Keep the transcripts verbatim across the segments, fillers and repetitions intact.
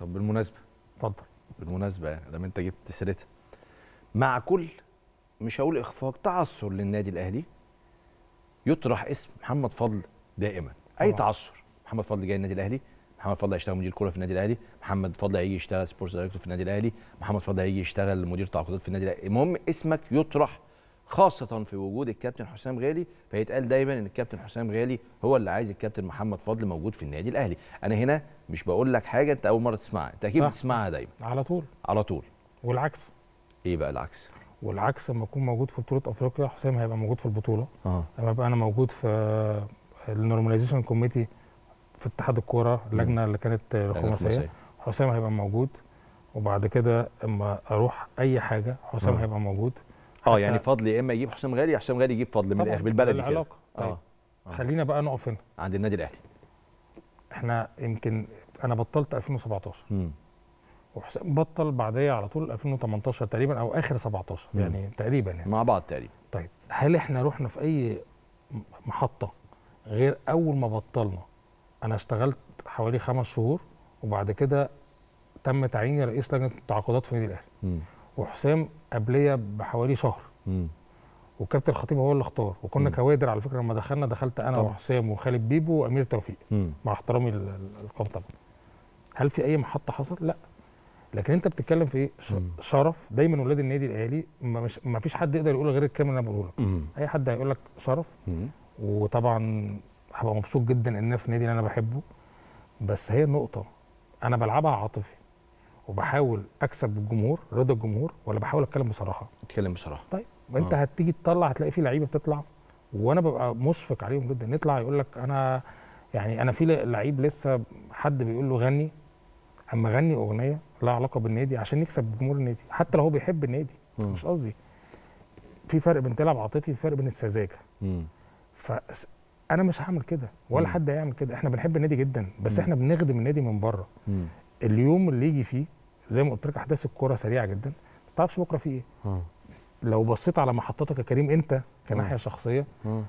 طب بالمناسبه اتفضل. بالمناسبه لما انت جبت سيرتها، مع كل مش هقول اخفاق، تعثر للنادي الاهلي يطرح اسم محمد فضل دائما. اي تعثر، محمد فضل جاي النادي الاهلي، محمد فضل هيشتغل مدير كوره في النادي الاهلي، محمد فضل هيجي يشتغل سبورتس دايركتور في النادي الاهلي، محمد فضل هيجي يشتغل مدير تعاقدات في النادي الاهلي. المهم اسمك يطرح، خاصة في وجود الكابتن حسام غالي، فيتقال دايما ان الكابتن حسام غالي هو اللي عايز الكابتن محمد فضل موجود في النادي الاهلي. انا هنا مش بقول لك حاجه انت اول مره تسمعها، انت اكيد بتسمعها دايما على طول على طول. والعكس، ايه بقى العكس؟ والعكس لما اكون موجود في بطوله افريقيا حسام هيبقى موجود في البطوله، اه لما ابقى انا موجود في النورماليزيشن كوميتي في اتحاد الكوره، اللجنه اللي كانت الخماسيه، حسام هيبقى موجود. وبعد كده اما اروح اي حاجه حسام آه. هيبقى موجود. اه يعني فضل يا اما يجيب حسام غالي، حسام غالي يجيب فضل، من الاخر بالبلدي كده العلاقه. طيب آه. خلينا بقى نقف هنا عند النادي الاهلي. احنا يمكن انا بطلت ألفين وسبعتاشر امم وحسام بطل بعديها على طول ألفين وتمنتاشر تقريبا او اخر سبعتاشر مم. يعني تقريبا يعني. مع بعض تقريبا. طيب هل احنا رحنا في اي محطه غير اول ما بطلنا؟ انا اشتغلت حوالي خمس شهور وبعد كده تم تعييني رئيس لجنه التعاقدات في النادي الاهلي، وحسام قبليه بحوالي شهر، وكابتن الخطيب هو اللي اختار، وكنا كوادر على فكره. لما دخلنا دخلت انا وحسام وخالد بيبو وامير توفيق مم. مع احترامي للقوم طبعا. هل في اي محطه حصلت؟ لا. لكن انت بتتكلم في ايه؟ شرف. دايما ولاد النادي الاهلي ما فيش حد يقدر يقول غير الكلام اللي انا بقوله لك، اي حد هيقول لك شرف. مم. وطبعا هبقى مبسوط جدا ان انا في النادي اللي انا بحبه، بس هي نقطه انا بلعبها عاطفي وبحاول اكسب الجمهور، رضا الجمهور، ولا بحاول اتكلم بصراحه؟ اتكلم بصراحه. طيب انت آه. هتيجي تطلع هتلاقي في لعيبه بتطلع وانا ببقى مشفق عليهم جدا، نطلع يقول لك انا يعني انا في لعيب لسه حد بيقول له غني، اما غني اغنيه لها علاقه بالنادي عشان نكسب جمهور النادي حتى لو هو بيحب النادي. م. مش قصدي، في فرق بين تلعب عاطفي وفرق بين السذاجه. فانا مش هعمل كده ولا م. حد هيعمل كده. احنا بنحب النادي جدا بس م. احنا بنخدم النادي من بره. م. اليوم اللي يجي فيه زي ما قلت لك احداث الكوره سريعه جدا، ما تعرفش بكره فيه ايه. م. لو بصيت على محطتك يا كريم انت كناحيه شخصيه، م.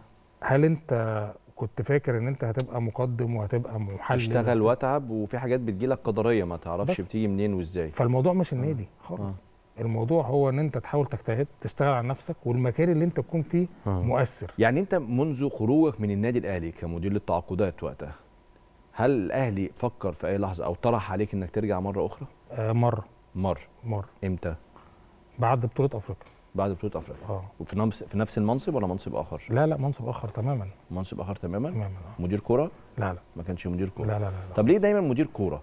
هل انت كنت فاكر ان انت هتبقى مقدم وهتبقى محلل؟ اشتغل واتعب، وفي حاجات بتجيلك قدريه ما تعرفش بتيجي منين وازاي. فالموضوع مش النادي آه. خالص. آه. الموضوع هو ان انت تحاول تجتهد، تشتغل على نفسك، والمكان اللي انت تكون فيه آه. مؤثر. يعني انت منذ خروجك من النادي الاهلي كمدير للتعاقدات وقتها، هل الاهلي فكر في اي لحظه او طرح عليك انك ترجع مره اخرى؟ آه مره مره مره امتى؟ بعد بطوله افريقيا. بعد بطوله افريقيا اه وفي نفس في نفس المنصب ولا منصب اخر؟ لا لا منصب اخر تماما. منصب اخر تماما؟ تماما. مدير كوره؟ لا لا ما كانش مدير كوره. لا لا لا. طب ليه دايما مدير كوره؟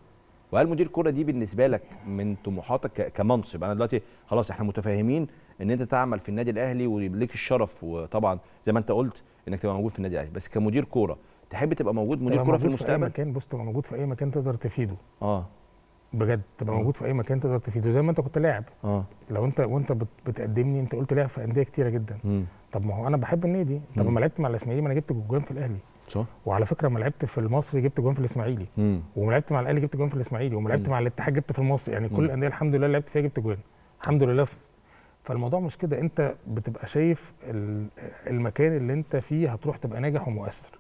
وهل مدير كوره دي بالنسبه لك من طموحاتك كمنصب؟ انا دلوقتي خلاص احنا متفاهمين ان انت تعمل في النادي الاهلي وليك الشرف، وطبعا زي ما انت قلت انك تبقى موجود في النادي الاهلي، بس كمدير كوره تحب تبقى موجود مدير كوره في المستقبل؟ في اي مكان. بص تبقى موجود في اي مكان تقدر تفيده. اه بجد تبقى موجود في اي مكان تقدر تفيده، زي ما انت كنت لاعب. اه لو انت وانت بتقدمني انت قلت لاعب في انديه كتيره جدا. مم. طب ما هو انا بحب النادي. طب لما لعبت مع الاسماعيلي ما انا جبت جوان في الاهلي. صح. وعلى فكره لما لعبت في المصري جبت جوان في الاسماعيلي، ولما لعبت مع الاهلي جبت جوان في الاسماعيلي، ولما لعبت مع الاتحاد جبت في المصري. يعني كل الانديه الحمد لله لعبت فيها جبت جوان الحمد لله. فالموضوع مش كده، انت بتبقى شايف المكان اللي انت فيه هتروح تبقى ناجح ومؤثر.